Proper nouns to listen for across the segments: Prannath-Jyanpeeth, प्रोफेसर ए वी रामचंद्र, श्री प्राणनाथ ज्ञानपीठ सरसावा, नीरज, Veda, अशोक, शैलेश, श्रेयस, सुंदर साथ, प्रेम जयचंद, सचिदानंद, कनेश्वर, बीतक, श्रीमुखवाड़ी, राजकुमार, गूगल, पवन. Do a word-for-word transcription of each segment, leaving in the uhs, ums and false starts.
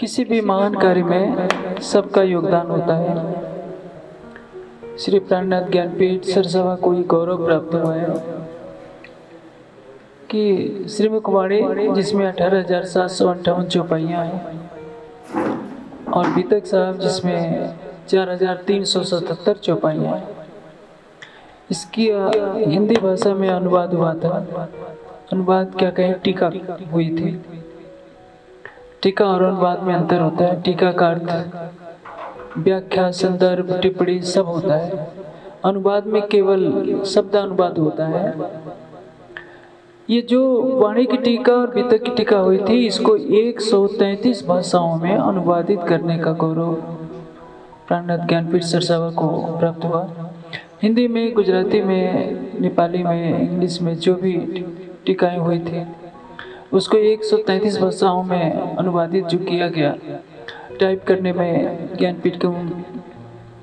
किसी भी महान कार्य में सबका योगदान होता है। श्री प्राणनाथ ज्ञानपीठ सरसावा को ही गौरव प्राप्त हुआ है कि श्रीमुखवाड़ी जिसमें अठारह हजार सात सौ अंठावन चौपाइयाँ हैं और बीतक साहब जिसमें चार हजार तीन सौ सतहत्तर चौपाइयाँ हैं। इसकी हिंदी भाषा में अनुवाद हुआ था, अनुवाद क्या कहें, टीका हुई थी। टीका और अनुवाद में अंतर होता है। टीका का अर्थ व्याख्या, संदर्भ, टिप्पणी सब होता है। अनुवाद में केवल शब्द अनुवाद होता है। ये जो वाणी की टीका और बीतक की टीका हुई थी, इसको एक सौ तैंतीस भाषाओं में अनुवादित करने का गौरव प्राणनाथ ज्ञानपीठ सरसावा को प्राप्त हुआ। हिंदी में, गुजराती में, नेपाली में, इंग्लिश में जो भी टीकाएँ हुई थी उसको एक सौ तैंतीस भाषाओं में अनुवादित जो किया गया। टाइप करने में ज्ञानपीठ के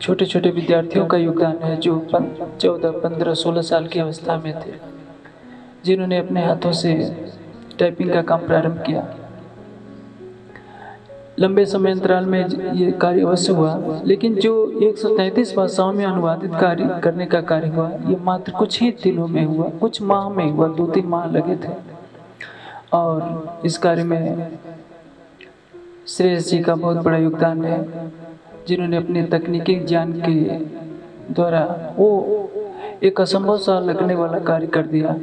छोटे छोटे विद्यार्थियों का योगदान है जो चौदह पंद्रह सोलह साल की अवस्था में थे, जिन्होंने अपने हाथों से टाइपिंग का काम प्रारंभ किया। लंबे समय अंतराल में ये कार्य अवश्य हुआ, लेकिन जो एक सौ तैंतीस भाषाओं में अनुवादित कार्य करने का कार्य हुआ ये मात्र कुछ ही दिनों में हुआ, कुछ माह में हुआ, दो तीन माह लगे थे। और इस कार्य में श्रेयस जी का बहुत बड़ा योगदान है, जिन्होंने अपने तकनीकी ज्ञान के द्वारा वो एक असंभव सा लगने वाला कार्य कर दिया।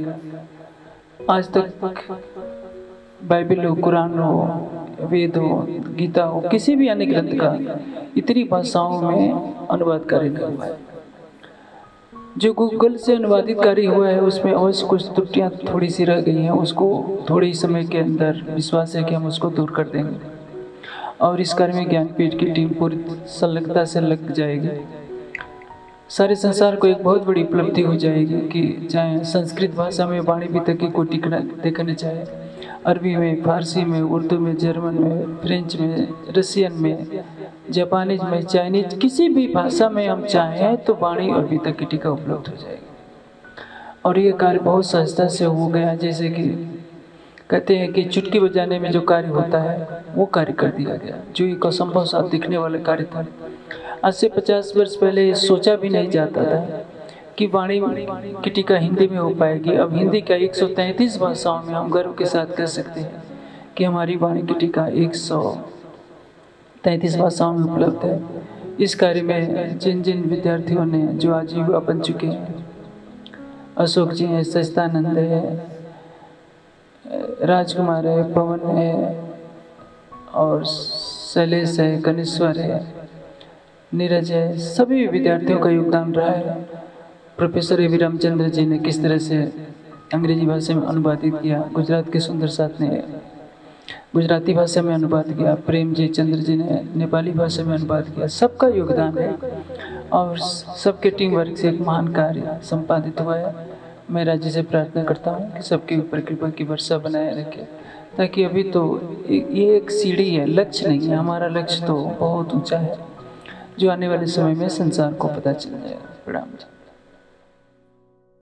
आज तक बाइबल हो, कुरान हो, वेद हो, गीता हो, किसी भी अन्य ग्रंथ का इतनी भाषाओं में अनुवाद कार्य हुआ है। जो गूगल से अनुवादित कार्य हुआ है उसमें अवश्य कुछ त्रुटियाँ थोड़ी सी रह गई हैं, उसको थोड़े ही समय के अंदर विश्वास है कि हम उसको दूर कर देंगे और इस कार्य में ज्ञानपीठ की टीम पूरी संलग्नता से लग जाएगी। सारे संसार को एक बहुत बड़ी उपलब्धि हो जाएगी कि चाहे संस्कृत भाषा में वाणी बीतक की कोटि देखने चाहे, अरबी में, फारसी में, उर्दू में, जर्मन में, फ्रेंच में, रसियन में, जापानीज में, चाइनीज, किसी भी भाषा में हम चाहें तो वाणी और बीतक की टीका उपलब्ध हो जाएगी। और ये कार्य बहुत सहजता से हो गया। जैसे कि कहते हैं कि चुटकी बजाने में जो कार्य होता है वो कार्य कर दिया गया, जो एक असंभव सा दिखने वाला कार्य था। आज से पचास वर्ष पहले ये सोचा भी नहीं जाता था कि वाणी की टीका हिंदी में हो पाएगी। अब हिंदी का एक सौ तैंतीस भाषाओं में हम गर्व के साथ कह सकते हैं कि हमारी वाणी की टीका एक सौ तैंतीस भाषाओं में उपलब्ध है। इस कार्य में जिन जिन विद्यार्थियों ने जो आजीविका बन चुके हैं, अशोक जी हैं, सचिदानंद है, राजकुमार है, पवन है और शैलेश है, कनेश्वर है, नीरज है, सभी विद्यार्थियों का योगदान रहा है। प्रोफेसर ए वी रामचंद्र ji ने किस तरह से अंग्रेजी भाषा में अनुवादित किया, गुजरात के सुंदर साथ ने गुजराती भाषा में अनुवाद किया, प्रेम जयचंद जी ने नेपाली भाषा में अनुवाद किया। सबका योगदान है और सबके टीम वर्क से एक महान कार्य संपादित हुआ है। मैं राज्य से प्रार्थना करता हूँ कि सबके ऊपर कृपा की वर्षा बनाए रखें, ताकि अभी तो ये एक सीढ़ी है, लक्ष्य नहीं है। हमारा लक्ष्य तो बहुत ऊँचा है जो आने वाले समय में संसार को पता चल जाएगा। प्रणाम।